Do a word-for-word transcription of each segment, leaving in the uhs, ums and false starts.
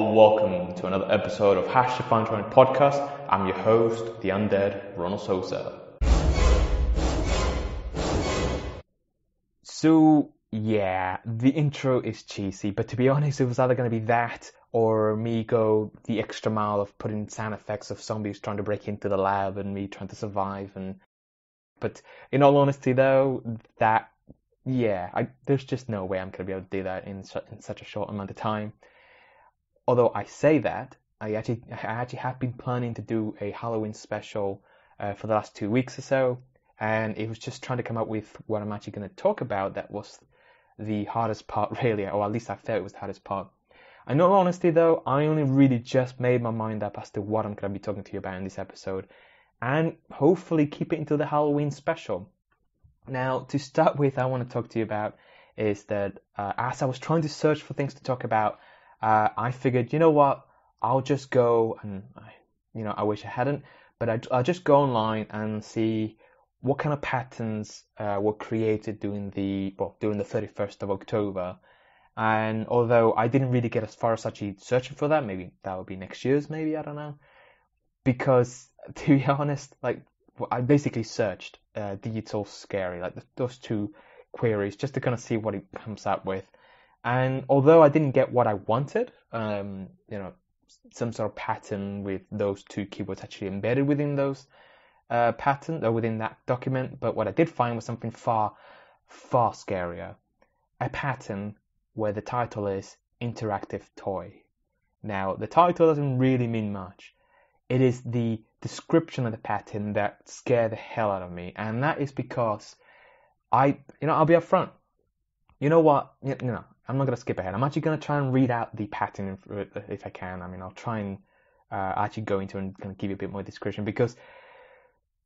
Welcome to another episode of Hash Define Electronics Podcast. I'm your host, the undead Ronald Sosa. So, yeah, the intro is cheesy, but to be honest, it was either going to be that or me go the extra mile of putting sound effects of zombies trying to break into the lab and me trying to survive. And But in all honesty, though, that... Yeah, I, there's just no way I'm going to be able to do that in, su- in such a short amount of time. Although I say that, I actually I actually have been planning to do a Halloween special uh, for the last two weeks or so, and it was just trying to come up with what I'm actually going to talk about that was the hardest part, really, or at least I felt it was the hardest part. In all honesty, though, I only really just made my mind up as to what I'm going to be talking to you about in this episode, and hopefully keep it into the Halloween special. Now, to start with, I want to talk to you about is that uh, as I was trying to search for things to talk about, uh, I figured, you know what, I'll just go and, you know, I wish I hadn't, but I, I'll just go online and see what kind of patterns uh, were created during the well during the thirty-first of October. And although I didn't really get as far as actually searching for that, maybe that would be next year's, maybe I don't know, because to be honest, like. I basically searched uh, digital scary, like the, those two queries, just to kind of see what it comes up with. And although I didn't get what I wanted, um, you know, some sort of pattern with those two keywords actually embedded within those uh, patterns or within that document. But what I did find was something far, far scarier. A pattern where the title is interactive toy. Now, the title doesn't really mean much. It is the description of the pattern that scared the hell out of me, and that is because I, you know, I'll be upfront. You know what? You know, I'm not gonna skip ahead. I'm actually gonna try and read out the pattern if I can. I mean, I'll try and uh, actually go into and kind of give you a bit more description because,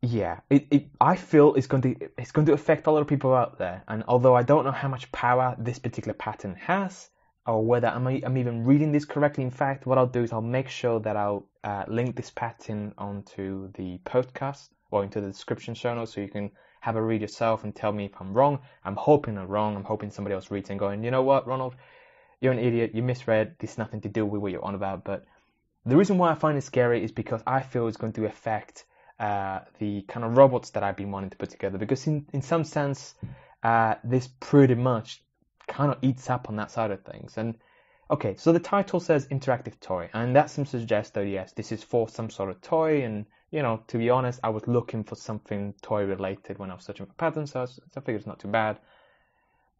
yeah, it, it I feel it's going to it's going to affect a lot of people out there. And although I don't know how much power this particular pattern has, or whether I'm, I'm even reading this correctly. In fact, what I'll do is I'll make sure that I'll uh, link this pattern onto the podcast or into the description show notes so you can have a read yourself and tell me if I'm wrong. I'm hoping I'm wrong. I'm hoping somebody else reads and going, you know what, Ronald, you're an idiot. You misread. This has nothing to do with what you're on about. But the reason why I find it scary is because I feel it's going to affect uh, the kind of robots that I've been wanting to put together. Because in, in some sense, uh, this pretty much kind of eats up on that side of things. And okay, so the title says interactive toy, and that seems to suggest that yes, this is for some sort of toy. And you know, to be honest, I was looking for something toy related when I was searching for patterns, so I, was, I figured it's not too bad.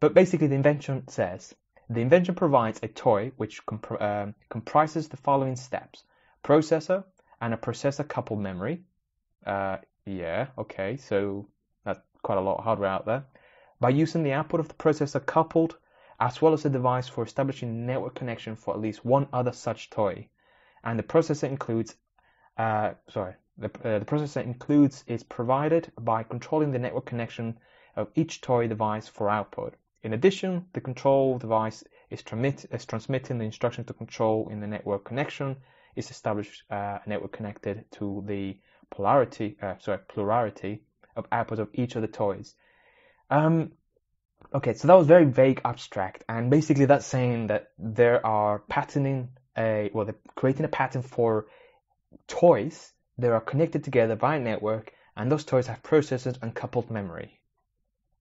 But basically the invention says the invention provides a toy which comp- um, comprises the following steps: processor and a processor coupled memory. Uh, yeah, okay, so that's quite a lot of hardware out there. By using the output of the processor coupled, as well as a device for establishing network connection for at least one other such toy, and the processor includes, uh, sorry, the, uh, the processor includes is provided by controlling the network connection of each toy device for output. In addition, the control device is, transmit, is transmitting the instruction to control in the network connection is established uh, network connected to the polarity, uh, sorry, plurality of output of each of the toys. Um, okay, so that was very vague, abstract, and basically that's saying that there are patterning a well, they're creating a pattern for toys that are connected together by a network, and those toys have processors and coupled memory.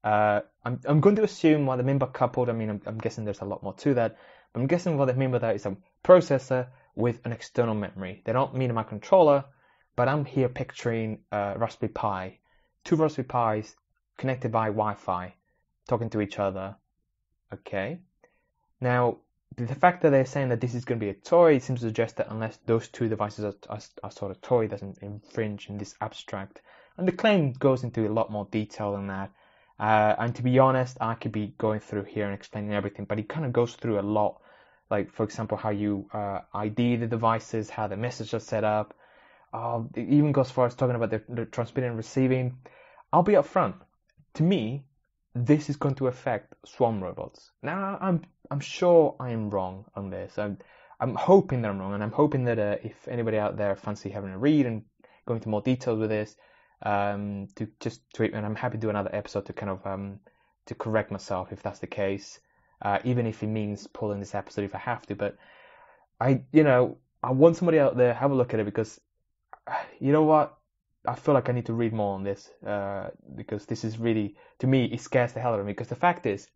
Uh, I'm I'm going to assume what they mean by coupled. I mean, I'm, I'm guessing there's a lot more to that. But I'm guessing what they mean by that is a processor with an external memory. They don't mean a microcontroller, but I'm here picturing uh, Raspberry Pi, two Raspberry Pis. Connected by Wi-Fi, talking to each other. Okay. Now, the fact that they're saying that this is going to be a toy seems to suggest that unless those two devices are, are, are sort of toy, doesn't infringe in this abstract. And the claim goes into a lot more detail than that. Uh, and to be honest, I could be going through here and explaining everything, but it kind of goes through a lot. Like, for example, how you uh, I D the devices, how the messages are set up. Uh, it even goes as far as talking about the, the transmitting and receiving. I'll be upfront. To me, this is going to affect swarm robots. Now, I'm I'm sure I am wrong on this. I'm, I'm hoping that I'm wrong, and I'm hoping that uh, if anybody out there fancy having a read and going into more details with this, um, to just tweet me, and I'm happy to do another episode to kind of um to correct myself if that's the case. uh, even if it means pulling this episode if I have to. But I, you know, I want somebody out there have a look at it, because you know what, I feel like I need to read more on this, uh, because this is really, to me, it scares the hell out of me. Because the fact is,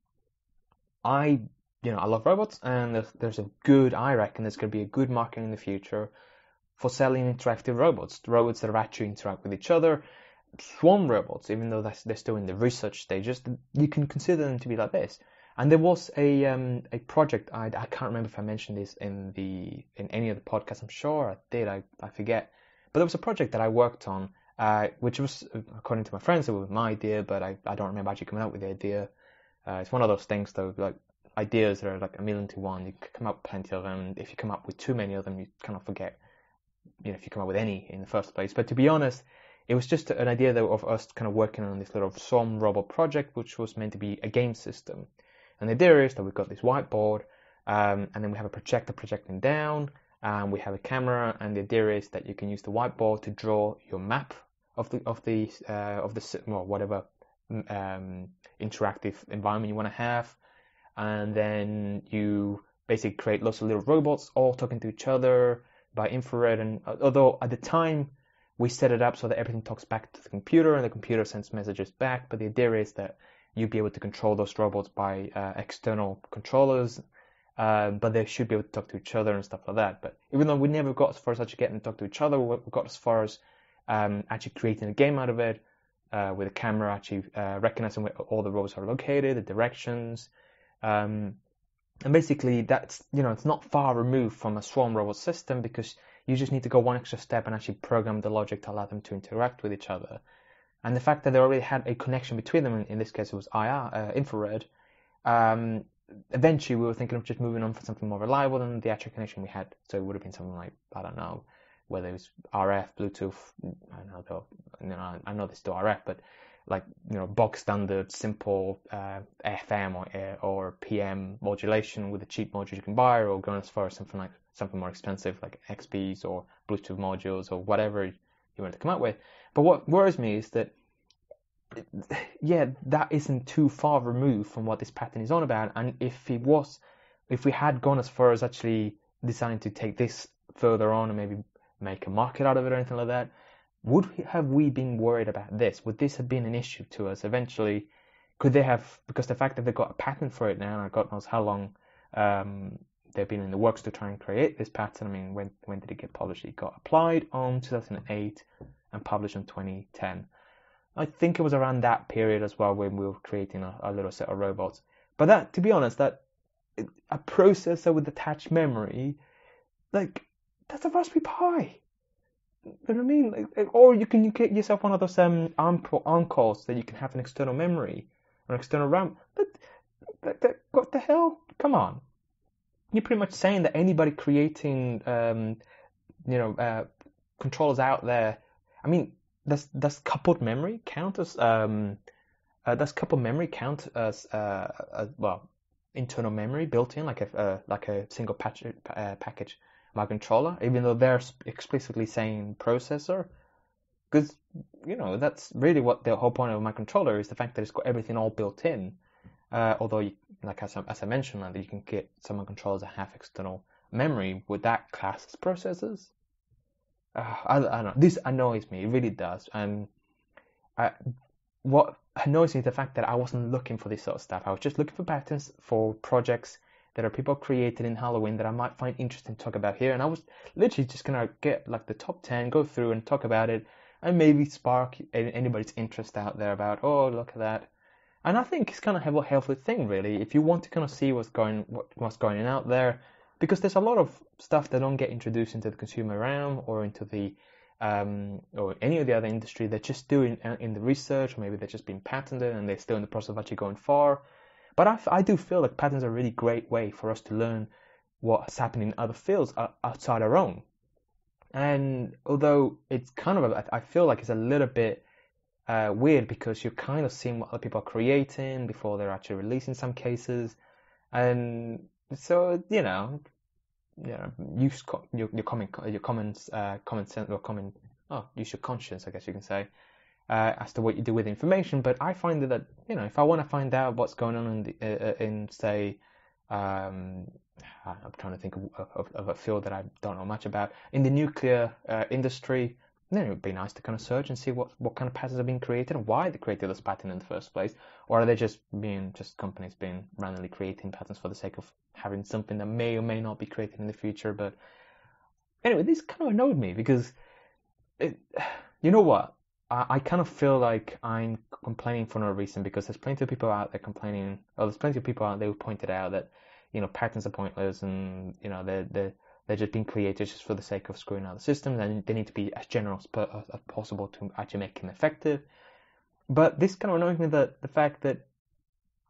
I, you know, I love robots, and there's, there's a good, I reckon there's going to be a good market in the future for selling interactive robots, robots that actually interact with each other, swarm robots, even though that's, they're still in the research stages. You can consider them to be like this. And there was a um, a project, I, I can't remember if I mentioned this in the in any of the podcasts, I'm sure I did, I, I forget. But there was a project that I worked on, uh, which was, according to my friends, it was my idea, but I, I don't remember actually coming up with the idea. Uh, it's one of those things, though, like ideas that are like a million to one. You come up with plenty of them. If you come up with too many of them, you kind of forget, you know, if you come up with any in the first place. But to be honest, it was just an idea that, of us kind of working on this little swarm robot project, which was meant to be a game system. And the idea is that we've got this whiteboard, um, and then we have a projector projecting down, and we have a camera, and the idea is that you can use the whiteboard to draw your map of the of the uh, of the well, whatever um, interactive environment you want to have, and then you basically create lots of little robots all talking to each other by infrared. And although at the time we set it up so that everything talks back to the computer and the computer sends messages back, but the idea is that you'd be able to control those robots by uh, external controllers. Uh, but they should be able to talk to each other and stuff like that. But even though we never got as far as actually getting to talk to each other, we got as far as um, actually creating a game out of it, uh, with a camera actually uh, recognizing where all the roads are located, the directions. Um, and basically, that's, you know, it's not far removed from a swarm robot system, because you just need to go one extra step and actually program the logic to allow them to interact with each other. And the fact that they already had a connection between them, in this case it was I R, uh, infrared, um, eventually we were thinking of just moving on for something more reliable than the actual connection we had. So it would have been something like, I don't know, whether it was R F, Bluetooth, I don't know, you know, I know there's still R F, but like, you know, box standard, simple uh, F M or or P M modulation with the cheap modules you can buy, or going as far as something like something more expensive like X Bs or Bluetooth modules or whatever you want to come up with. But what worries me is that, yeah, that isn't too far removed from what this pattern is on about. And if it was, if we had gone as far as actually deciding to take this further on and maybe make a market out of it or anything like that, would we, have we been worried about this? Would this have been an issue to us eventually? Could they have, because the fact that they've got a patent for it now, and God knows how long um, they've been in the works to try and create this pattern. I mean, when when did it get published? It got applied on two thousand eight and published in twenty ten. I think it was around that period as well when we were creating our, our little set of robots. But that, to be honest, that a processor with attached memory, like, that's a Raspberry Pi. You know what I mean? Like, or you can you get yourself one of those um, ARM, ARM cores that you can have an external memory or an external RAM. But, but, but what the hell? Come on. You're pretty much saying that anybody creating, um, you know, uh, controllers out there, I mean, Does does coupled memory count as um uh, does coupled memory count as uh as, well, internal memory built in like a uh, like a single patch, uh, package my controller, even though they're explicitly saying processor? Because, you know, that's really what the whole point of my controller is, the fact that it's got everything all built in. Uh, although you, like as I, as I mentioned, like, you can get some controllers that have external memory. Would that class as processors? Uh, I, I don't know. This annoys me. It really does. Um, I, what annoys me is the fact that I wasn't looking for this sort of stuff. I was just looking for patterns for projects that are people created in Halloween that I might find interesting to talk about here. And I was literally just gonna get like the top ten, go through and talk about it, and maybe spark anybody's interest out there about, oh, look at that. And I think it's kind of a healthy thing, really, if you want to kind of see what's going what, what's going on out there. Because there's a lot of stuff that don't get introduced into the consumer realm or into the um, or any of the other industry. They're just doing in the research, or maybe they're just being patented and they're still in the process of actually going far. But I, I do feel like patents are a really great way for us to learn what's happening in other fields outside our own. And although it's kind of, a, I feel like it's a little bit uh, weird, because you're kind of seeing what other people are creating before they're actually releasing some cases. And so, you know, you know, use co- your your common your comments, uh, common sense or common oh, use your conscience, I guess you can say, uh, as to what you do with information. But I find that, you know, if I want to find out what's going on in, the, uh, in say um, I'm trying to think of, of, of a field that I don't know much about. In the nuclear uh, industry, then it would be nice to kind of search and see what, what kind of patterns have been created and why they created this pattern in the first place. Or are they just being just companies being randomly creating patterns for the sake of having something that may or may not be created in the future? But anyway, this kind of annoyed me because, it, you know what? I, I kind of feel like I'm complaining for no reason, because there's plenty of people out there complaining, or there's plenty of people out there who pointed out that, you know, patterns are pointless and, you know, they're, they're, they're just being created just for the sake of screwing out the systems, and they need to be as general as possible to actually make them effective. But this kind of annoys me, that the fact that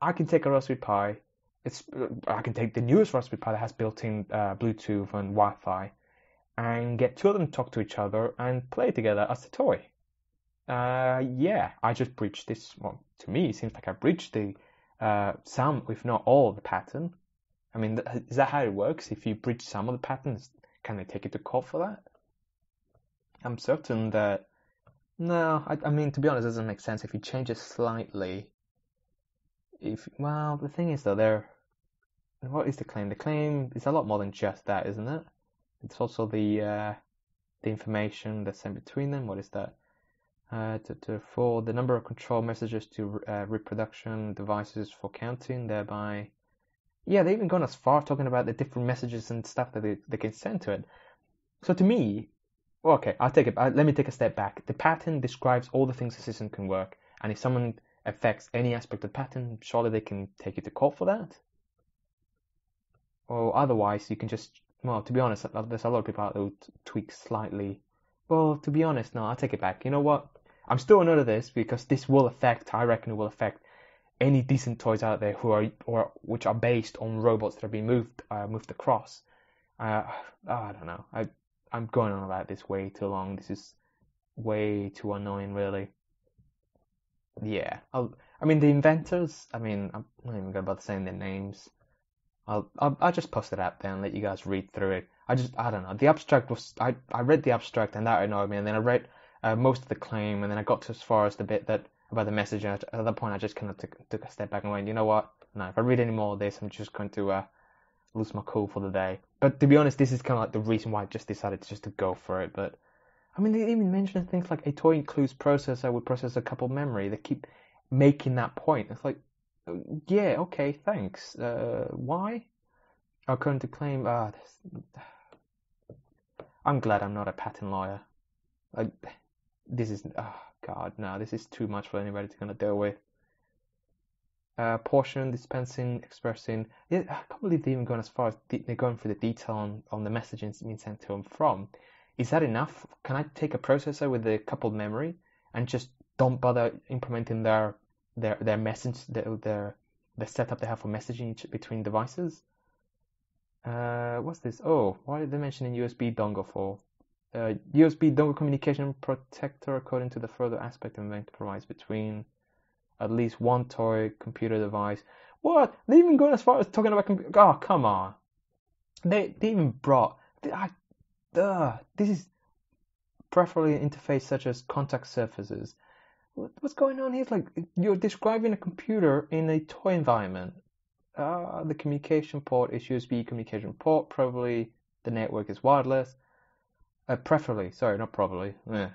I can take a Raspberry Pi, it's, I can take the newest Raspberry Pi that has built-in uh, Bluetooth and Wi-Fi, and get two of them to talk to each other and play together as a toy. Uh, yeah, I just breached this. Well, to me, it seems like I breached the uh, some, if not all, the pattern. I mean, is that how it works? If you breach some of the patterns, can they take it to court for that? I'm certain that... No, I, I mean, to be honest, it doesn't make sense. If you change it slightly... If Well, the thing is, though, they're... What is the claim? The claim is a lot more than just that, isn't it? It's also the uh, the information that's in between them. What is that? Uh, to, to, for the number of control messages to uh, reproduction devices for counting, thereby... Yeah, they've even gone as far talking about the different messages and stuff that they, they can send to it. So to me, okay, I'll take it. I, let me take a step back. The pattern describes all the things the system can work, and if someone affects any aspect of the pattern, surely they can take it to court for that. Or otherwise, you can just, well, to be honest, there's a lot of people out there who tweak slightly. Well, to be honest, no, I'll take it back. You know what? I'm still annoyed at this, because this will affect, I reckon it will affect, any decent toys out there who are or which are based on robots that have been moved uh, moved across. Uh, oh, I don't know. I I'm going on about this way too long. This is way too annoying, really. Yeah. I'll, I mean, the inventors. I mean, I'm not even going about saying their names. I'll, I'll I'll just post it out there and let you guys read through it. I just I don't know. The abstract was I I read the abstract and that annoyed me, and then I read uh, most of the claim, and then I got to as far as the bit that. About the message, and at that point I just kind of took, took a step back and went, you know what, no, if I read any more of this, I'm just going to uh, lose my cool for the day. But to be honest, this is kind of like the reason why I just decided to just to go for it. But I mean, they even mention things like a toy includes processor with processor coupled memory. They keep making that point. It's like, yeah, okay, thanks. Uh, why? Our current claim, ah, uh, I'm glad I'm not a patent lawyer. I, this is, ah. Uh, God, no, this is too much for anybody to kind of deal with. Uh, portion, dispensing, expressing. Yeah, I can't believe they're even going as far as de- they're going through the detail on, on the messaging being sent to and from. Is that enough? Can I take a processor with a coupled memory and just don't bother implementing their their their message, their their, their setup they have for messaging each, between devices? Uh, what's this? Oh, why did they mention a U S B dongle for? Uh, U S B dongle communication protector, according to the further aspect of event, provides between at least one toy computer device. What? They even going as far as talking about computer? Oh, come on. They they even brought. They, I, uh, this is preferably an interface such as contact surfaces. What, what's going on here? It's like you're describing a computer in a toy environment. Uh, the communication port is U S B communication port. Probably the network is wireless. Uh, preferably, sorry, not probably. Yeah,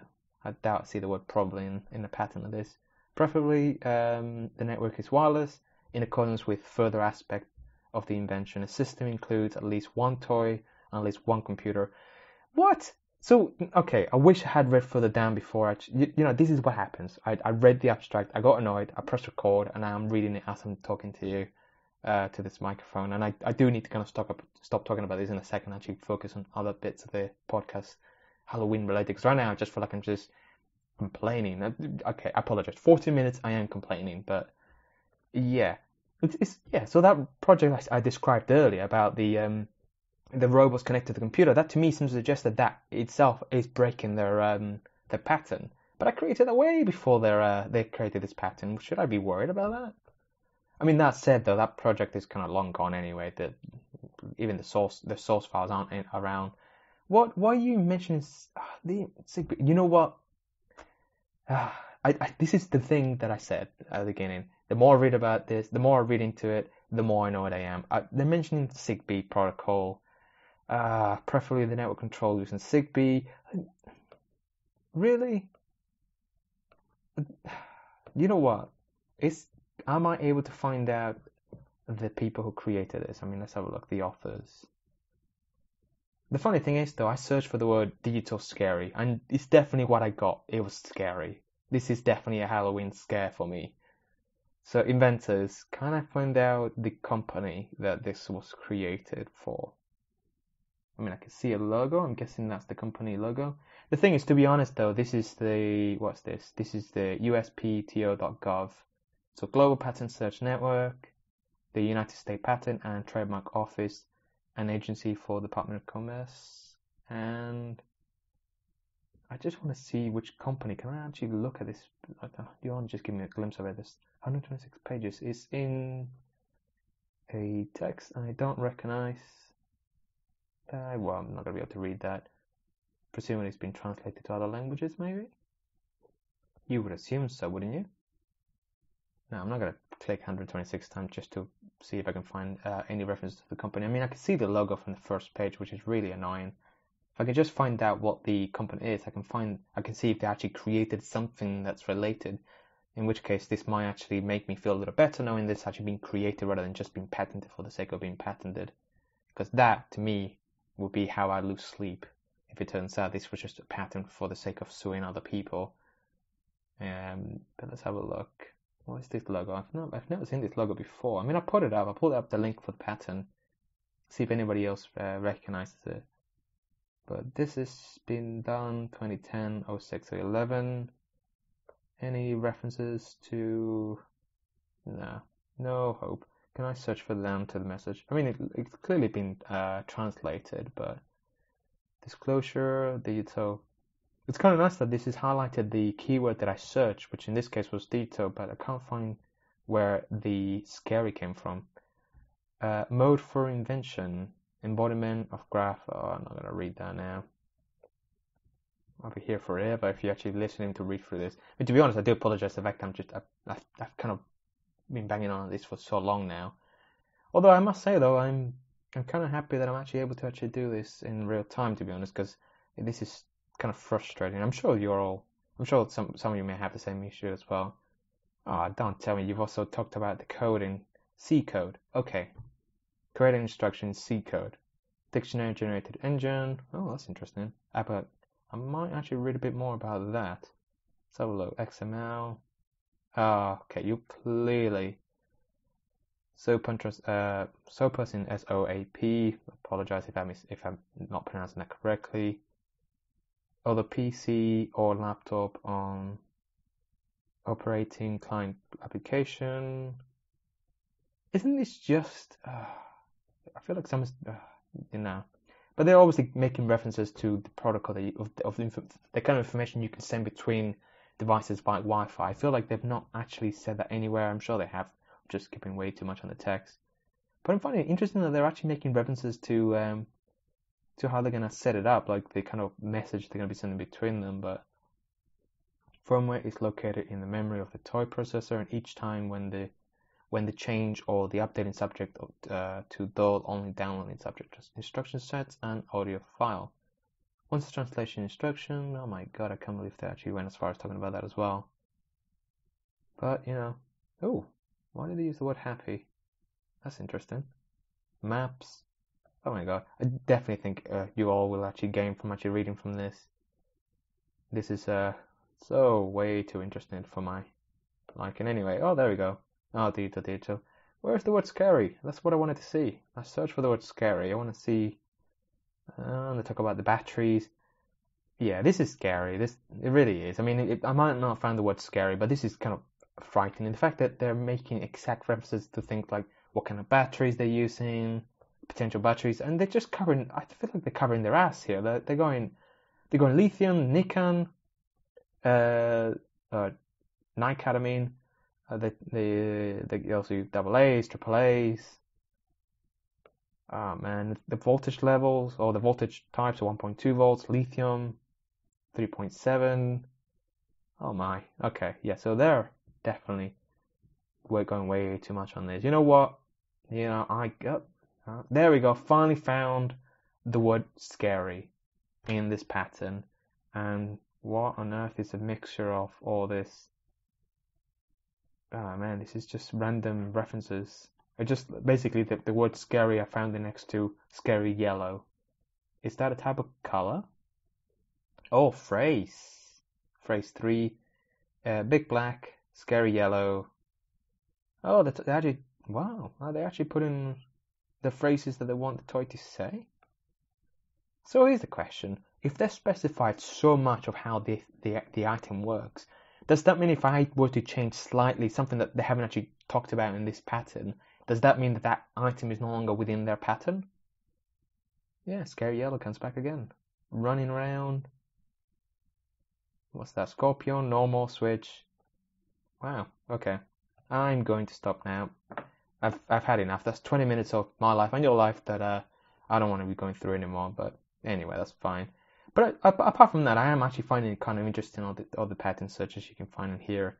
I doubt I see the word probably in, in the pattern of this. Preferably, um, the network is wireless in accordance with further aspect of the invention. A system includes at least one toy and at least one computer. What? So, okay, I wish I had read further down before. I, you, you know, this is what happens. I, I read the abstract, I got annoyed, I pressed record, and I'm reading it as I'm talking to you, uh, to this microphone. And I, I do need to kind of stop up, stop talking about this in a second, actually focus on other bits of the podcast. Halloween related, because right now I just feel like I'm just complaining. Okay, I apologize. forty minutes, I am complaining, but yeah, it's, it's yeah. So that project I, I described earlier about the um, the robots connected to the computer, that to me seems to suggest that that itself is breaking their um their pattern. But I created that way before they uh, they created this pattern. Should I be worried about that? I mean, that said though, that project is kind of long gone anyway. That even the source the source files aren't in, around. What? Why are you mentioning uh, the Zigbee? You know what? Uh, I, I, this is the thing that I said at the beginning. The more I read about this, the more I read into it, the more annoyed I am. I, they're mentioning Zigbee protocol. Uh, preferably the network control using Zigbee. Really? You know what? It's, am I able to find out the people who created this? I mean, let's have a look. The authors. The funny thing is, though, I searched for the word digital scary, and it's definitely what I got. It was scary. This is definitely a Halloween scare for me. So, inventors, can I find out the company that this was created for? I mean, I can see a logo. I'm guessing that's the company logo. The thing is, to be honest, though, this is the... What's this? This is the U S P T O dot gov. So, Global Patent Search Network, the United States Patent and Trademark Office, an agency for the Department of Commerce. And I just want to see which company. Can I actually look at this? You want to just give me a glimpse of it? There's one hundred twenty-six pages. It's in a text I don't recognize. Uh, well, I'm not going to be able to read that. Presumably it's been translated to other languages, maybe? You would assume so, wouldn't you? No, I'm not going to click one hundred twenty-six times just to see if I can find uh, any references to the company. I mean, I can see the logo from the first page, which is really annoying. If I can just find out what the company is, I can find, I can see if they actually created something that's related, in which case this might actually make me feel a little better knowing this actually being created rather than just being patented for the sake of being patented. Because that, to me, would be how I lose sleep if it turns out this was just a patent for the sake of suing other people. Um, but let's have a look. What is this logo? I've, not, I've never seen this logo before. I mean, I put it up. I pulled up the link for the pattern. See if anybody else uh, recognizes it. But this has been done twenty ten, oh six, oh eleven. Any references to... No. No hope. Can I search for them to the message? I mean, it, it's clearly been uh, translated, but... Disclosure, digital... It's kind of nice that this has highlighted the keyword that I searched, which in this case was detail, but I can't find where the scary came from. Uh, mode for invention, embodiment of graph. Oh, I'm not going to read that now. I'll be here forever if you're actually listening to read through this. But to be honest, I do apologize. The fact I'm just, I've, I've, I've kind of been banging on this for so long now. Although I must say, though, I'm, I'm kind of happy that I'm actually able to actually do this in real time, to be honest, because this is kind of frustrating. I'm sure you're all, I'm sure some some of you may have the same issue as well. Ah, oh, don't tell me you've also talked about the code in C code. Okay, create an instruction in C code, dictionary generated engine. Oh, that's interesting. I but I might actually read a bit more about that. Let's have a look. X M L. Ah, oh, okay. You clearly so Pinterest. Uh, so person S O A P. Apologize if I miss if I'm not pronouncing that correctly. Or the P C or laptop on operating client application. Isn't this just? Uh, I feel like someone's, uh, you know, but they're obviously making references to the protocol that you, of, of the, the kind of information you can send between devices like Wi-Fi. I feel like they've not actually said that anywhere. I'm sure they have. I'm just skipping way too much on the text. But I'm finding it interesting that they're actually making references to. Um, to how they're going to set it up, like the kind of message they're going to be sending between them, but firmware is located in the memory of the toy processor, and each time when the when the change or the updating subject uh, to dull only downloading subject instruction sets and audio file. Once the translation instruction, oh my god, I can't believe they actually went as far as talking about that as well. But, you know, oh, why did they use the word happy? That's interesting. Maps. Oh my god, I definitely think uh, you all will actually gain from actually reading from this. This is uh, so way too interesting for my liking anyway. Oh, there we go. Oh, digital, digital. Where's the word scary? That's what I wanted to see. I searched for the word scary. I want to see... Uh, they talk about the batteries. Yeah, this is scary. This It really is. I mean, it, I might not have found the word scary, but this is kind of frightening. The fact that they're making exact references to things like what kind of batteries they're using... potential batteries, and they're just covering, I feel like they're covering their ass here. They're, they're going they're going lithium, nickel, uh, uh, nicadamine, uh, they, they, they also use double A's, triple A's, um, and the voltage levels, or the voltage types are one point two volts, lithium, three point seven, oh my, okay, yeah, so they're definitely, we're going way too much on this. You know what? You know, I got... Uh, there we go. Finally found the word scary in this pattern. And what on earth is a mixture of all this? Oh, man, this is just random references. I just basically the, the word scary I found it next to scary yellow. Is that a type of color? Oh, phrase. Phrase three. Uh, big black, scary yellow. Oh, that's actually... Wow, are they actually putting the phrases that they want the toy to say? So here's the question. If they've specified so much of how the, the, the item works, does that mean if I were to change slightly something that they haven't actually talked about in this pattern, does that mean that that item is no longer within their pattern? Yeah, scary yellow comes back again. Running around. What's that? Scorpio, normal, switch. Wow, okay. I'm going to stop now. I've I've had enough. That's twenty minutes of my life and your life that uh, I don't want to be going through anymore. But anyway, that's fine. But uh, apart from that, I am actually finding it kind of interesting all the all the pattern searches you can find in here.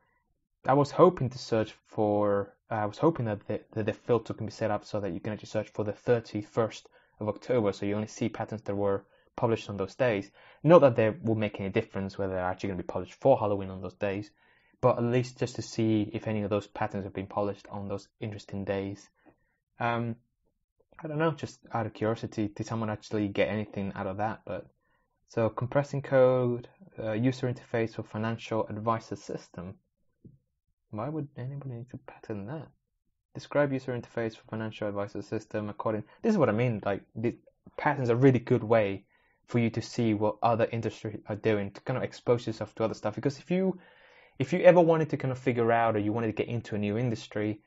I was hoping to search for. Uh, I was hoping that the, that the filter can be set up so that you can actually search for the thirty-first of October, so you only see patterns that were published on those days. Not that they will make any difference whether they're actually going to be published for Halloween on those days, but at least just to see if any of those patterns have been published on those interesting days. Um, I don't know, just out of curiosity, did someone actually get anything out of that? But so compressing code, uh, user interface for financial advisor system. Why would anybody need to pattern that? Describe user interface for financial advisor system according... This is what I mean, like, the patterns are a really good way for you to see what other industries are doing, to kind of expose yourself to other stuff. Because if you... If you ever wanted to kind of figure out, or you wanted to get into a new industry,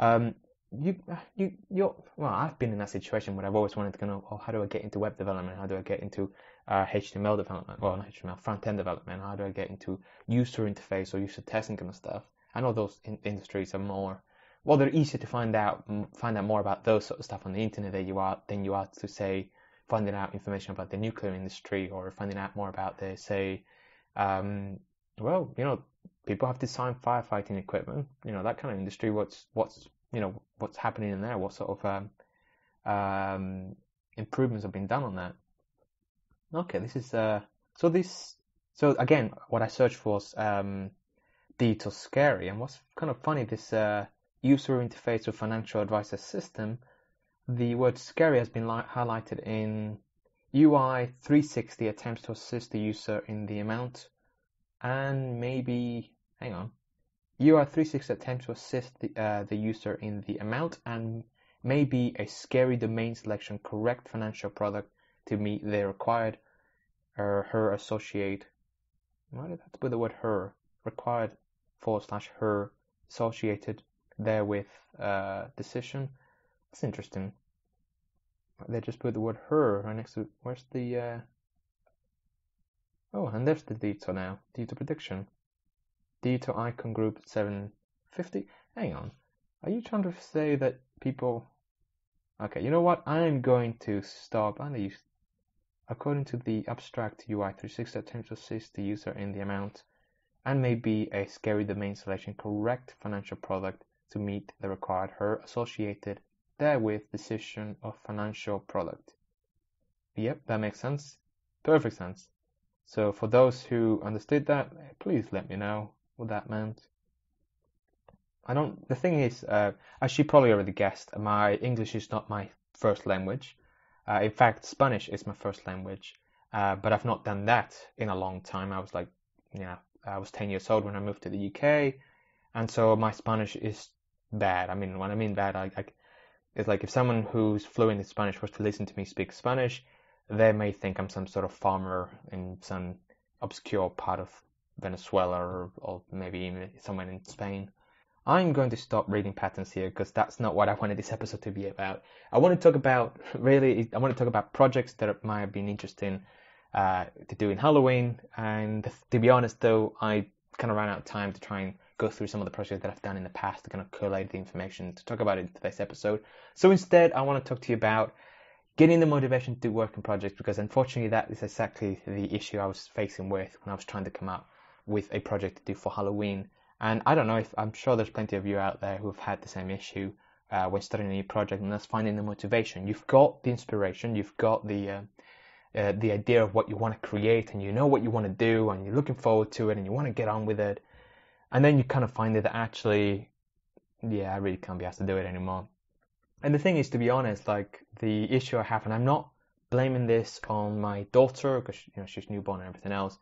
um, you, you, you're, well, I've been in that situation where I've always wanted to kind of, oh, how do I get into web development? How do I get into uh, H T M L development? Well, not H T M L, front-end development. How do I get into user interface or user testing kind of stuff? I know those in- industries are more, well, they're easier to find out, find out more about those sort of stuff on the internet than you are, than you are to, say, finding out information about the nuclear industry or finding out more about the, say, um, well, you know, people have designed firefighting equipment, you know, that kind of industry. What's what's you know what's happening in there? What sort of um, um, improvements have been done on that? Okay, this is uh, so this so again, what I searched for was um, digital scary, and what's kind of funny, this uh, user interface with financial advisor system. The word scary has been li- highlighted in U I three sixty attempts to assist the user in the amount. And maybe, hang on, U I three sixty attempts to assist the, uh, the user in the amount and maybe a scary domain selection, correct financial product to meet their required, uh, her associate. Why did I have to put the word her? Required forward slash her associated therewith uh, decision. That's interesting. They just put the word her right next to, where's the... Uh, Oh, and there's the data now. Data prediction. Data icon group seven fifty. Hang on. Are you trying to say that people... Okay, you know what? I'm going to stop. And use... According to the abstract, U I three sixty attempts to assist the user in the amount and maybe a scary domain selection, correct financial product to meet the required her associated therewith decision of financial product. Yep, that makes sense. Perfect sense. So for those who understood that, please let me know what that meant. I don't, the thing is, uh, as you probably already guessed, my English is not my first language. Uh, in fact, Spanish is my first language, uh, but I've not done that in a long time. I was like, you know, I was ten years old when I moved to the U K, and so my Spanish is bad. I mean, when I mean bad, I, I, it's like if someone who's fluent in Spanish was to listen to me speak Spanish, they may think I'm some sort of farmer in some obscure part of Venezuela or, or maybe even somewhere in Spain. I'm going to stop reading patterns here because that's not what I wanted this episode to be about. I want to talk about, really, I want to talk about projects that might have been interesting uh, to do in Halloween. And to be honest, though, I kind of ran out of time to try and go through some of the projects that I've done in the past to kind of collate the information to talk about it in today's episode. So instead, I want to talk to you about getting the motivation to do work in projects, because unfortunately that is exactly the issue I was facing with when I was trying to come up with a project to do for Halloween. And I don't know if, I'm sure there's plenty of you out there who have had the same issue uh, when starting a new project, and that's finding the motivation. You've got the inspiration, you've got the uh, uh, the idea of what you want to create, and you know what you want to do, and you're looking forward to it, and you want to get on with it. And then you kind of find that actually, yeah, I really can't be asked to do it anymore. And the thing is, to be honest, like the issue I have, and I'm not blaming this on my daughter because you know she's newborn and everything else,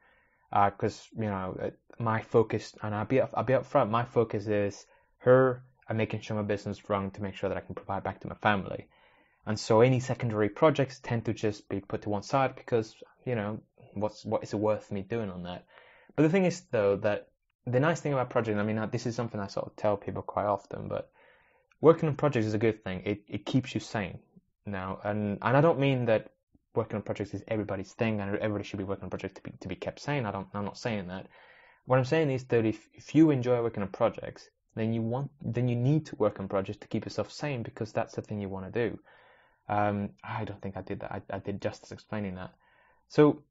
because uh, you know my focus, and I'll be up, I'll be up front. My focus is her and making sure my business run to make sure that I can provide back to my family. And so any secondary projects tend to just be put to one side because you know what's what is it worth me doing on that? But the thing is though that the nice thing about projects, I mean, this is something I sort of tell people quite often, but working on projects is a good thing. It it keeps you sane now, and and I don't mean that working on projects is everybody's thing and everybody should be working on projects to be to be kept sane. I don't. I'm not saying that. What I'm saying is that if if you enjoy working on projects, then you want then you need to work on projects to keep yourself sane because that's the thing you want to do. Um, I don't think I did that. I I did justice explaining that. So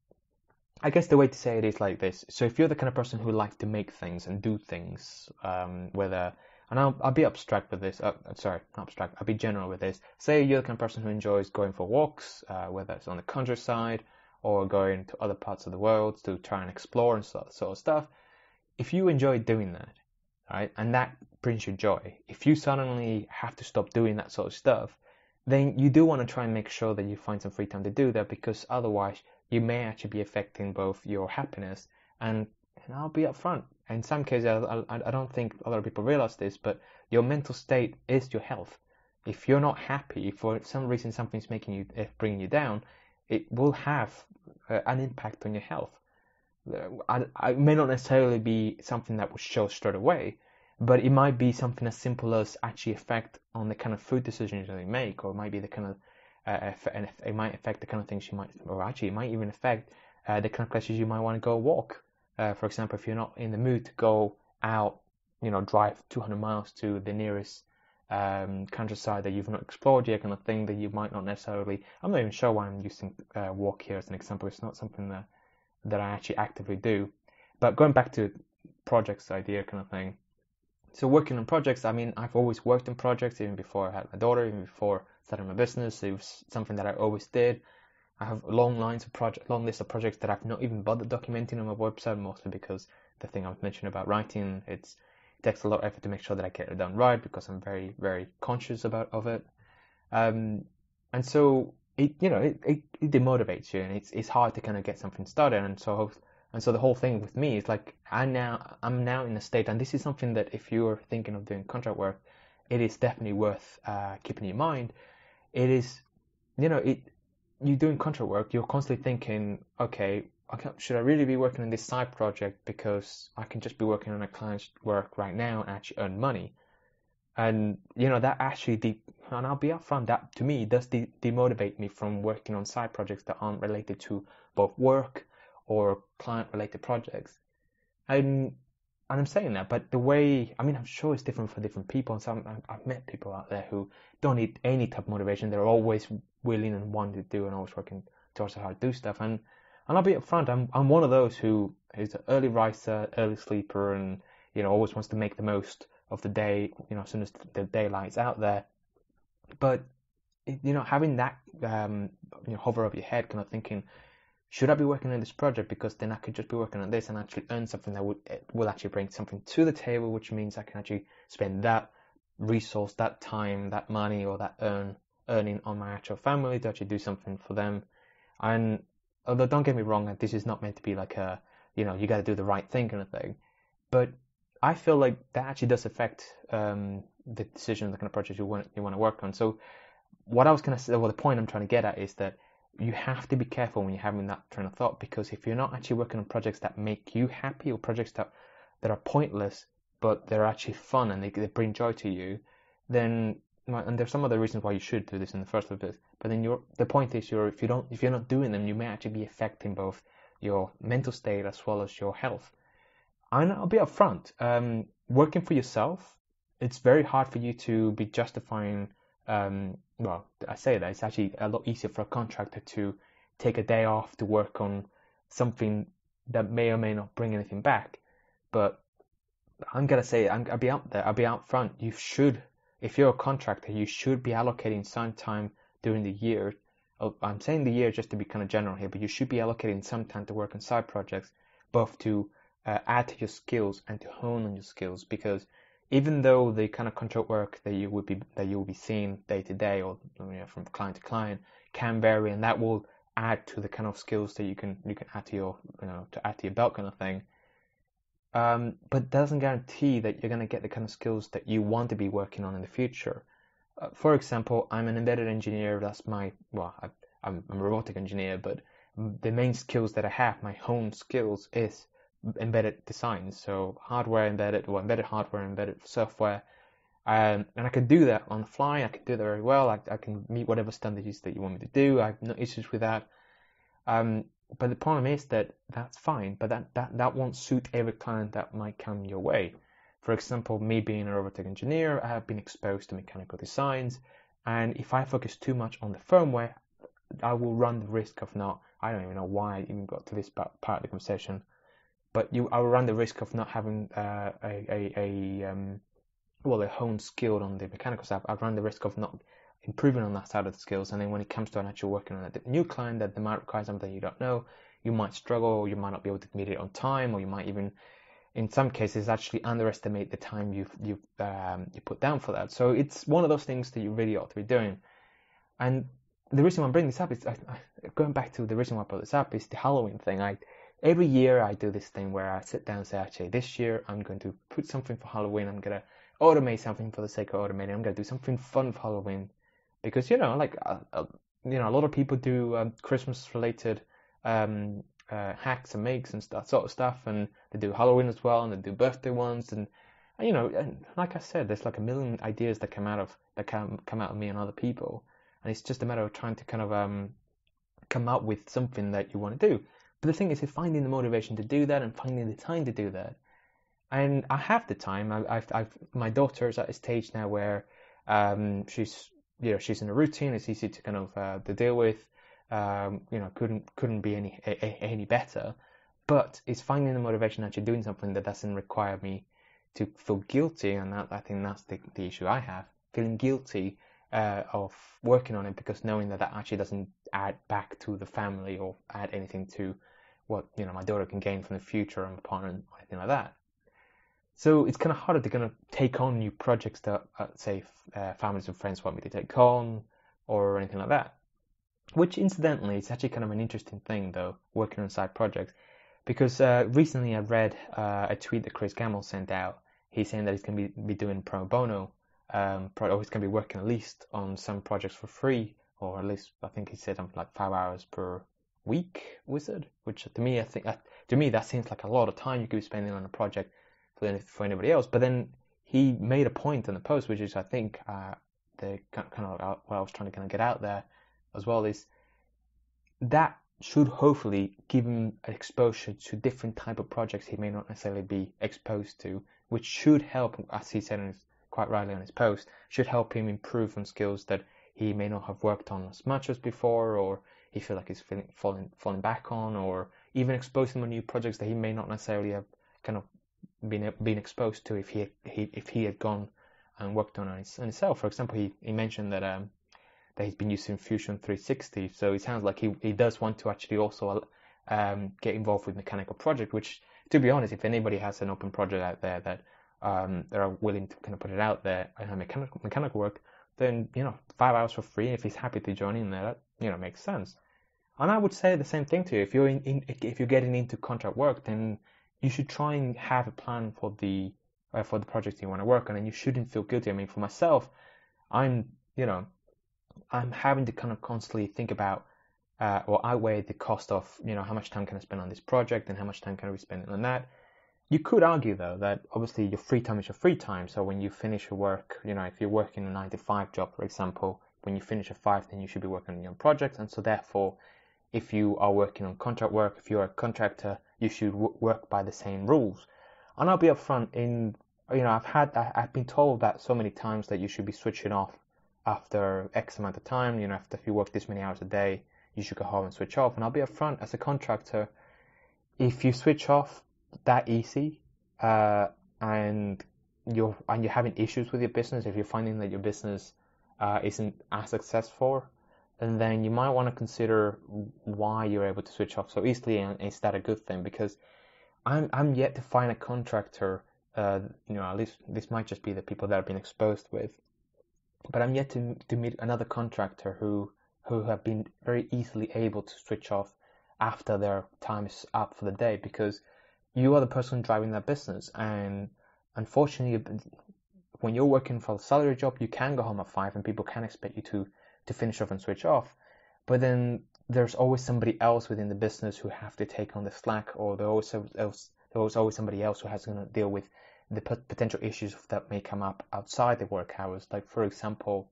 I guess the way to say it is like this. So if you're the kind of person who likes to make things and do things, um, whether, and I'll, I'll be abstract with this, uh, sorry, not abstract, I'll be general with this. Say you're the kind of person who enjoys going for walks, uh, whether it's on the countryside or going to other parts of the world to try and explore and sort, sort of stuff. If you enjoy doing that, right, and that brings you joy, if you suddenly have to stop doing that sort of stuff, then you do want to try and make sure that you find some free time to do that, because otherwise you may actually be affecting both your happiness and, and I'll be upfront. In some cases, I, I, I don't think a lot of people realize this, but your mental state is your health. If you're not happy, if for some reason something's making you, if bringing you down, it will have uh, an impact on your health. I, I may not necessarily be something that will show straight away, but it might be something as simple as actually affect on the kind of food decisions that you make, or it might be the kind of Uh, and it might affect the kind of things you might, or actually it might even affect uh, the kind of places you might want to go walk. Uh, for example, if you're not in the mood to go out, you know, drive two hundred miles to the nearest um, countryside that you've not explored yet, kind of thing that you might not necessarily, I'm not even sure why I'm using uh, walk here as an example. It's not something that, that I actually actively do. But going back to projects idea kind of thing. So working on projects, I mean, I've always worked on projects, even before I had my daughter, even before starting my business. It was something that I always did. I have long lines of project, long list of projects that I've not even bothered documenting on my website, mostly because the thing I was mentioning about writing, it's, it takes a lot of effort to make sure that I get it done right because I'm very, very conscious about of it. Um, and so it, you know, it, it, it demotivates you, and it's it's hard to kind of get something started. And so, and so the whole thing with me is like I now I'm now in a state, and this is something that if you're thinking of doing contract work, it is definitely worth uh, keeping in mind. It is, you know, it. You're doing contract work, you're constantly thinking, okay, should I really be working on this side project because I can just be working on a client's work right now and actually earn money? And, you know, that actually, de- and I'll be upfront, that to me does de- demotivate me from working on side projects that aren't related to both work or client-related projects. And, and I'm saying that, but the way, I mean, I'm sure it's different for different people. And some I've met people out there who don't need any type of motivation. They're always willing and wanting to do, and always working towards how to do stuff. And and I'll be upfront. I'm I'm one of those who is an early riser, early sleeper, and you know always wants to make the most of the day. You know, as soon as the daylight's out there. But you know, having that um, you know, hover over your head, kind of thinking, should I be working on this project because then I could just be working on this and actually earn something that would will actually bring something to the table, which means I can actually spend that resource, that time, that money, or that earn earning on my actual family to actually do something for them. And although don't get me wrong, this is not meant to be like a, you know, you got to do the right thing kind of thing, but I feel like that actually does affect um, the decision, the kind of project you want you want to work on. So what I was going to say, well, the point I'm trying to get at is that you have to be careful when you're having that train of thought, because if you're not actually working on projects that make you happy, or projects that, that are pointless but they're actually fun and they, they bring joy to you, then, and there's some other reasons why you should do this in the first place, but then you're, the point is you're, if you don't, if you're not doing them, you may actually be affecting both your mental state as well as your health. And I'll be upfront, um, working for yourself, it's very hard for you to be justifying um well I say that it's actually a lot easier for a contractor to take a day off to work on something that may or may not bring anything back. But I'm gonna say, I'm, I'll be out there I'll be out front, you should, if you're a contractor, you should be allocating some time during the year. I'm saying the year just to be kind of general here, but you should be allocating some time to work on side projects, both to uh, add to your skills and to hone on your skills. Because even though the kind of contract work that you would be that you will be seeing day to day, or you know, from client to client, can vary, and that will add to the kind of skills that you can you can add to your you know to add to your belt kind of thing. Um, but doesn't guarantee that you're going to get the kind of skills that you want to be working on in the future. Uh, for example, I'm an embedded engineer. That's my, well, I, I'm, I'm a robotic engineer, but the main skills that I have, my home skills, is embedded design. So hardware embedded, or embedded hardware, embedded software. Um, and I can do that on the fly. I can do that very well. I, I can meet whatever standards that you want me to do. I have no issues with that. Um, But the problem is that that's fine, but that, that, that won't suit every client that might come your way. For example, me being a robotic engineer, I have been exposed to mechanical designs, and if I focus too much on the firmware, I will run the risk of not, I don't even know why I even got to this part of the conversation, but you, I will run the risk of not having uh, a, a, a um, well, a honed skill on the mechanical side. I'll run the risk of not improving on that side of the skills, and then when it comes to an actual working on a new client that they might require something you don't know, you might struggle, or you might not be able to meet it on time, or you might even, in some cases, actually underestimate the time you've, you've um, you put down for that. So it's one of those things that you really ought to be doing. And the reason why I'm bringing this up is, I, I, going back to the reason why I brought this up, is the Halloween thing. I Every year I do this thing where I sit down and say, actually, this year I'm going to put something for Halloween, I'm going to automate something for the sake of automating, I'm going to do something fun for Halloween. Because, you know, like, uh, uh, you know, a lot of people do um, Christmas-related um, uh, hacks and makes and that sort of stuff. And they do Halloween as well, and they do birthday ones. And, and you know, and like I said, there's like a million ideas that come out of that come, come out of me and other people. And it's just a matter of trying to kind of um, come up with something that you want to do. But the thing is, it's finding the motivation to do that and finding the time to do that. And I have the time. I, I've, I've, my daughter is at a stage now where um, she's... you know, she's in a routine. It's easy to kind of uh, to deal with. Um, you know, couldn't couldn't be any a, a, any better. But it's finding the motivation actually doing something that doesn't require me to feel guilty, and that, I think that's the, the issue I have: feeling guilty uh, of working on it, because knowing that that actually doesn't add back to the family or add anything to what you know my daughter can gain from the future and my partner and anything like that. So it's kind of harder to kind of take on new projects that, uh, say, uh, families and friends want me to take on or anything like that. Which, incidentally, it's actually kind of an interesting thing, though, working on side projects. Because uh, recently I read uh, a tweet that Chris Gamble sent out. He's saying that he's going to be, be doing pro bono, um, pro, or he's going to be working at least on some projects for free, or at least, I think he said, um, like five hours per week, wizard. Which, to me, I think, uh, to me, that seems like a lot of time you could be spending on a project for anybody else. But then he made a point in the post, which is I think uh, the kind of what I was trying to kind of get out there as well, is that should hopefully give him exposure to different type of projects he may not necessarily be exposed to, which should help, as he said in his, quite rightly on his post, should help him improve on skills that he may not have worked on as much as before, or he feel like he's feeling, falling falling back on, or even exposing him to new projects that he may not necessarily have kind of been been exposed to if he, he if he had gone and worked on it himself. For example, he, he mentioned that um that he's been using Fusion three sixty, so it sounds like he, he does want to actually also um get involved with mechanical project. Which, to be honest, if anybody has an open project out there that um that are willing to kind of put it out there and mechanical mechanical work, then you know five hours for free. If he's happy to join in there, that you know makes sense. And I would say the same thing to you. If you're in, in if you're getting into contract work, then you should try and have a plan for the uh, for the project you want to work on, and you shouldn't feel guilty. I mean, for myself, I'm you know I'm having to kind of constantly think about uh, or I weigh the cost of you know how much time can I spend on this project and how much time can I be spending on that. You could argue though that obviously your free time is your free time. So when you finish your work, you know if you're working a nine to five job, for example, when you finish at five, then you should be working on your own projects. And so therefore, if you are working on contract work, if you're a contractor, you should w- work by the same rules. And I'll be upfront in, you know, I've had, I, I've been told that so many times that you should be switching off after X amount of time. You know, after if you work this many hours a day, you should go home and switch off. And I'll be upfront, as a contractor, if you switch off that easy, uh, and you're and you're having issues with your business, if you're finding that your business uh, isn't as successful, and then you might want to consider why you're able to switch off so easily, and is that a good thing? Because I'm I'm yet to find a contractor. Uh, you know, at least this might just be the people that I've been exposed with, but I'm yet to to meet another contractor who who have been very easily able to switch off after their time is up for the day, because you are the person driving that business, and unfortunately, when you're working for a salary job, you can go home at five, and people can expect you to to finish off and switch off. But then there's always somebody else within the business who have to take on the slack, or there's always there's always somebody else who has to deal with the potential issues that may come up outside the work hours. Like, for example,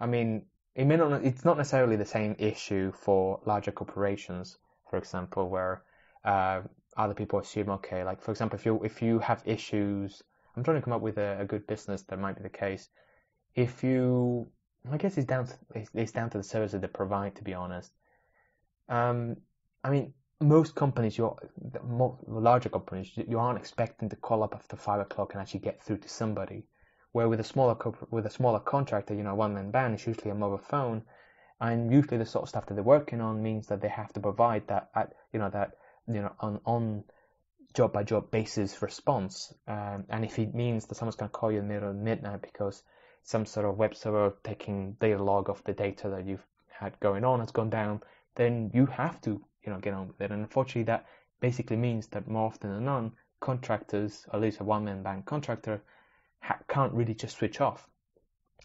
I mean, it may not, it's not necessarily the same issue for larger corporations, for example, where uh, other people assume, okay, like, for example, if you if you have issues, I'm trying to come up with a, a good business that might be the case. If you, I guess it's down to, it's, it's down to the services they provide, to be honest. Um, I mean, most companies, you're, the more, the larger companies, you aren't expecting to call up after five o'clock and actually get through to somebody. Where with a smaller with a smaller contractor, you know, one man band, it's usually a mobile phone, and usually the sort of stuff that they're working on means that they have to provide that, at, you know, that you know on on job by job basis response. Um, and if it means that someone's going to call you in the middle of midnight because some sort of web server taking data log of the data that you've had going on has gone down, then you have to, you know, get on with it. And unfortunately, that basically means that more often than not, contractors, at least a one man band contractor, can't really just switch off.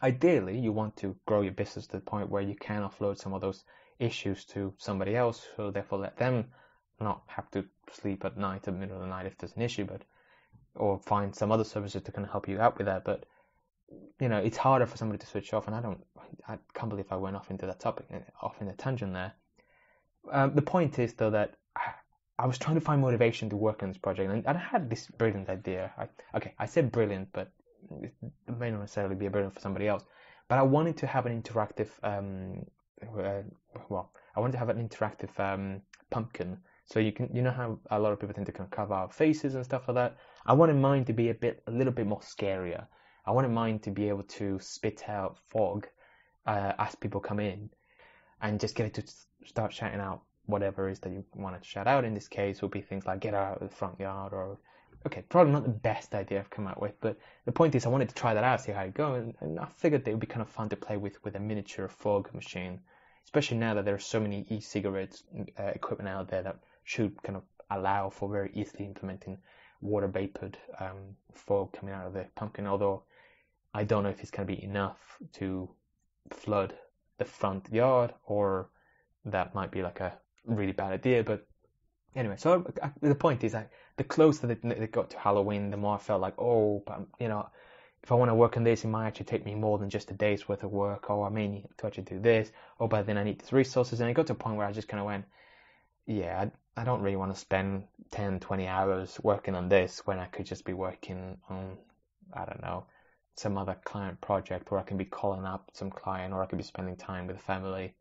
Ideally, you want to grow your business to the point where you can offload some of those issues to somebody else, so therefore let them not have to sleep at night, at the middle of the night, if there's an issue, but or find some other services that can help you out with that. But you know, it's harder for somebody to switch off, and I don't, I can't believe I went off into that topic, off in a tangent there. Um, the point is though that I was trying to find motivation to work on this project, and I had this brilliant idea. I, okay, I said brilliant, but it may not necessarily be a burden for somebody else, but I wanted to have an interactive um uh, well I wanted to have an interactive um pumpkin. So you can, you know how a lot of people tend to kind of cover our faces and stuff like that. I wanted mine to be a bit a little bit more scarier. I wanted mine to be able to spit out fog uh, as people come in, and just get it to start shouting out whatever it is that you want to shout out. In this case will be things like get out of the front yard, or okay, probably not the best idea I've come out with, but the point is I wanted to try that out, see how it goes, and, and I figured that it would be kind of fun to play with with a miniature fog machine, especially now that there are so many e-cigarettes uh, equipment out there that should kind of allow for very easily implementing water vapored um, fog coming out of the pumpkin, although I don't know if it's going to be enough to flood the front yard, or that might be like a really bad idea, but anyway, so I, I, the point is I the closer that it got to Halloween, the more I felt like, oh, but you know, if I want to work on this, it might actually take me more than just a day's worth of work. Oh, I may need to actually do this. Oh, but then I need these resources. And it got to a point where I just kind of went, yeah, I, I don't really want to spend ten, twenty hours working on this when I could just be working on, I don't know, some other client project, or I can be calling up some client, or I could be spending time with the family.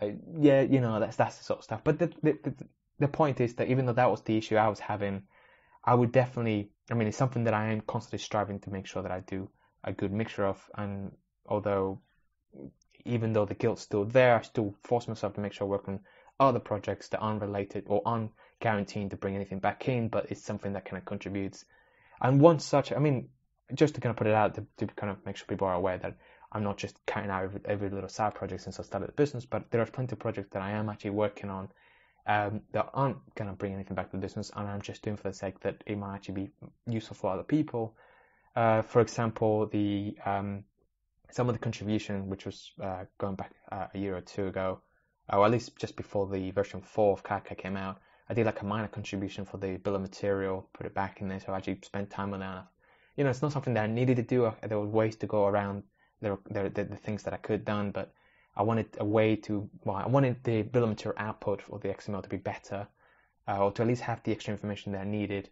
Uh, yeah, you know, that's that's the sort of stuff. But the, the, the The point is that even though that was the issue I was having, I would definitely, I mean, it's something that I am constantly striving to make sure that I do a good mixture of. And although, even though the guilt's still there, I still force myself to make sure I work on other projects that aren't related or aren't guaranteed to bring anything back in, but it's something that kind of contributes. And one such, I mean, just to kind of put it out, to, to kind of make sure people are aware that I'm not just counting out every, every little side project since I started the business, but there are plenty of projects that I am actually working on Um, that aren't going to bring anything back to the business, and I'm just doing for the sake that it might actually be useful for other people. Uh, for example, the um, some of the contribution, which was uh, going back uh, a year or two ago, or at least just before the version four of KiCad came out, I did like a minor contribution for the bill of material, put it back in there, so I actually spent time on that. You know, it's not something that I needed to do. I, there were ways to go around the, the, the, the things that I could have done, but I wanted a way to, well, I wanted the bill of material output or the X M L to be better, uh, or to at least have the extra information that I needed.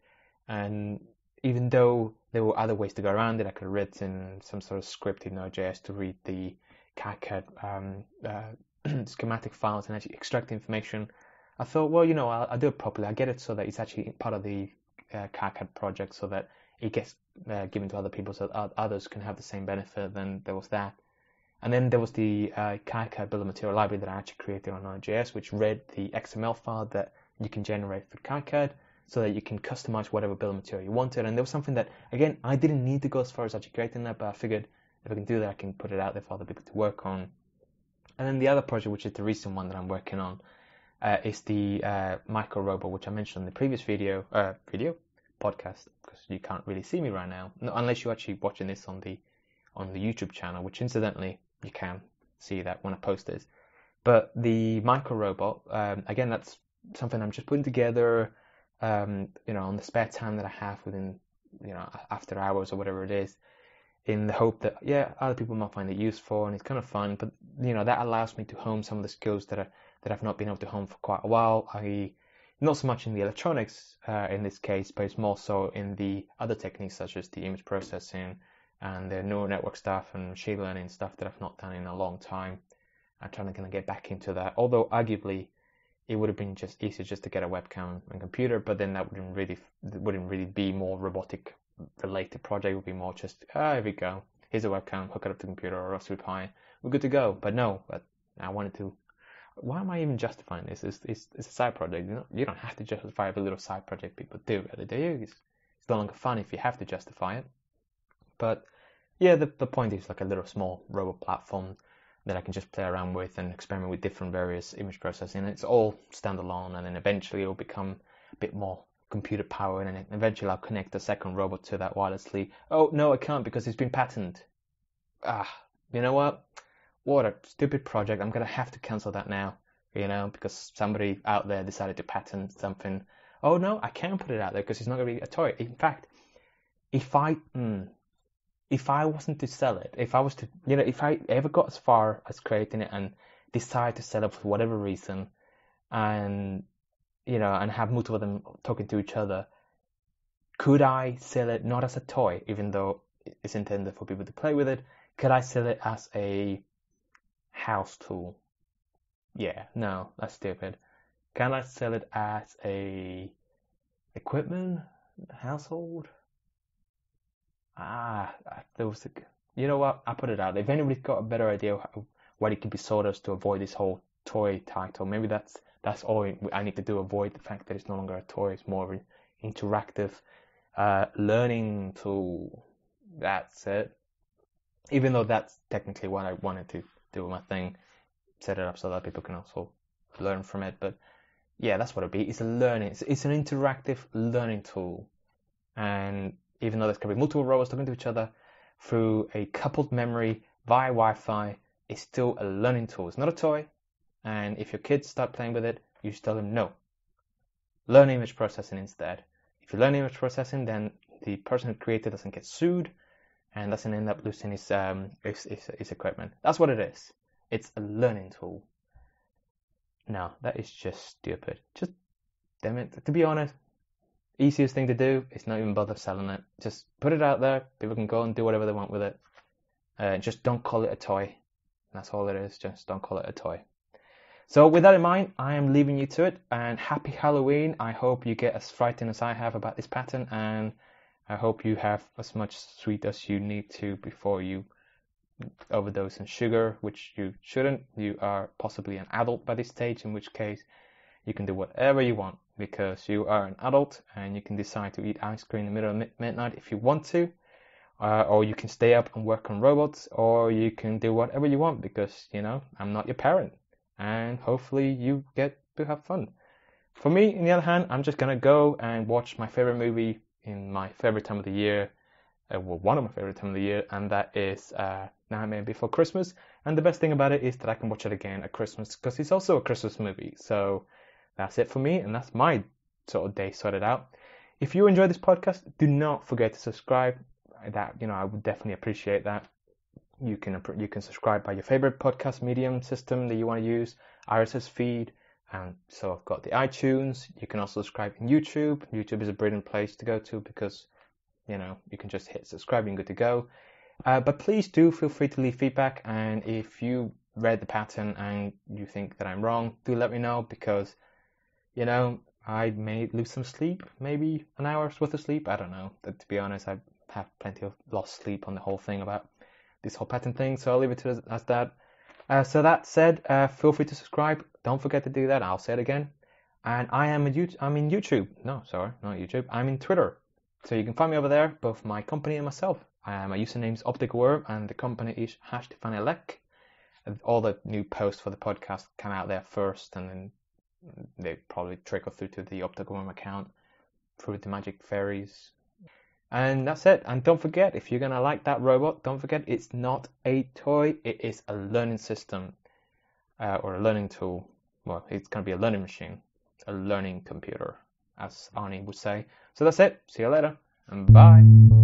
And even though there were other ways to go around it, I could have written some sort of script in Node dot J S to read the KiCad um, uh, schematic files and actually extract the information. I thought, well, you know, I'll, I'll do it properly. I get it so that it's actually part of the uh, KiCad project, so that it gets uh, given to other people so that others can have the same benefit. Then there was that. And then there was the uh, KiCad Builder Material Library that I actually created on Node.js, which read the X M L file that you can generate for KiCad so that you can customize whatever builder material you wanted. And there was something that, again, I didn't need to go as far as actually creating that, but I figured if I can do that, I can put it out there for other people to work on. And then the other project, which is the recent one that I'm working on, uh, is the uh, MicroRobo, which I mentioned in the previous video, uh, video podcast, because you can't really see me right now, no, unless you're actually watching this on the on the YouTube channel, which incidentally you can see that when I post this. But the MicroRobo, um, again, that's something I'm just putting together, um, you know, on the spare time that I have within, you know, after hours or whatever it is, in the hope that, yeah, other people might find it useful, and it's kind of fun. But, you know, that allows me to hone some of the skills that, I, that I've not been able to hone for quite a while, that is not so much in the electronics uh, in this case, but it's more so in the other techniques such as the image processing and the neural network stuff and machine learning stuff that I've not done in a long time. I'm trying to kind of get back into that, although arguably it would have been just easier just to get a webcam and computer, but then that wouldn't really wouldn't really be more robotic related project. It would be more just, ah, oh, here we go, here's a webcam, hook it up to the computer or Raspberry Pi, we're good to go. But no, but I wanted to, why am I even justifying this? It's, it's, it's a side project. You don't, you don't have to justify every little side project people do, really, do you? It's, it's no longer fun if you have to justify it. But yeah, the, the point is like a little small robot platform that I can just play around with and experiment with different various image processing. It's all standalone, and then eventually it'll become a bit more computer powered, and eventually I'll connect a second robot to that wirelessly. Oh, no, I can't because it's been patented. Ah, you know what? What a stupid project. I'm going to have to cancel that now, you know, because somebody out there decided to patent something. Oh, no, I can put it out there because it's not going to be a toy. In fact, if I... Mm, If I wasn't to sell it, if I was to, you know, if I ever got as far as creating it and decide to sell it for whatever reason, and, you know, and have multiple of them talking to each other, could I sell it not as a toy, even though it's intended for people to play with it? Could I sell it as a house tool? Yeah, no, that's stupid. Can I sell it as a equipment, household? Ah, there was a, you know what? I put it out. If anybody's got a better idea of what it could be sold as to avoid this whole toy title, maybe that's that's all I need to do. Avoid the fact that it's no longer a toy. It's more of an interactive uh, learning tool. That's it. Even though that's technically what I wanted to do with my thing, set it up so that people can also learn from it. But yeah, that's what it'd be. It's a learning. It's, it's an interactive learning tool, and even though there's going to be multiple robots talking to each other through a coupled memory via Wi-Fi, it's still a learning tool. It's not a toy. And if your kids start playing with it, you should tell them no. Learn image processing instead. If you learn image processing, then the person who created it doesn't get sued and doesn't end up losing his, um, his, his, his equipment. That's what it is. It's a learning tool. Now, that is just stupid. Just, damn it. To be honest, easiest thing to do is not even bother selling it. Just put it out there. People can go and do whatever they want with it. Uh, just don't call it a toy. That's all it is. Just don't call it a toy. So with that in mind, I am leaving you to it. And happy Halloween. I hope you get as frightened as I have about this pattern. And I hope you have as much sweet as you need to before you overdose on sugar, which you shouldn't. You are possibly an adult by this stage, in which case you can do whatever you want, because you are an adult and you can decide to eat ice cream in the middle of midnight if you want to, uh, or you can stay up and work on robots, or you can do whatever you want because, you know, I'm not your parent, and hopefully you get to have fun. For me, on the other hand, I'm just going to go and watch my favorite movie in my favorite time of the year, uh, well, one of my favorite time of the year, and that is uh, Nightmare Before Christmas. And the best thing about it is that I can watch it again at Christmas because it's also a Christmas movie. So that's it for me, and that's my sort of day sorted out. If you enjoyed this podcast, do not forget to subscribe. That, you know, I would definitely appreciate that. You can you can subscribe by your favorite podcast medium system that you want to use, R S S feed, and so I've got the iTunes. You can also subscribe in YouTube. YouTube is a brilliant place to go to because, you know, you can just hit subscribe and good to go. Uh, but please do feel free to leave feedback, and if you read the pattern and you think that I'm wrong, do let me know because, you know, I may lose some sleep, maybe an hour's worth of sleep. I don't know. But to be honest, I have plenty of lost sleep on the whole thing about this whole pattern thing. So I'll leave it to as that. Uh, so that said, uh, feel free to subscribe. Don't forget to do that. I'll say it again. And I am a YouTube, I'm in YouTube. No, sorry, not YouTube. I'm in Twitter. So you can find me over there, both my company and myself. Uh, my username is opticalworm, and the company is Hash Define Elec. All the new posts for the podcast come out there first, and then they probably trickle through to the opticalworm account through the magic fairies. And that's it. And don't forget, if you're going to like that robot, don't forget it's not a toy. It is a learning system uh, or a learning tool. Well, it's going to be a learning machine, a learning computer, as Arnie would say. So that's it. See you later, and bye.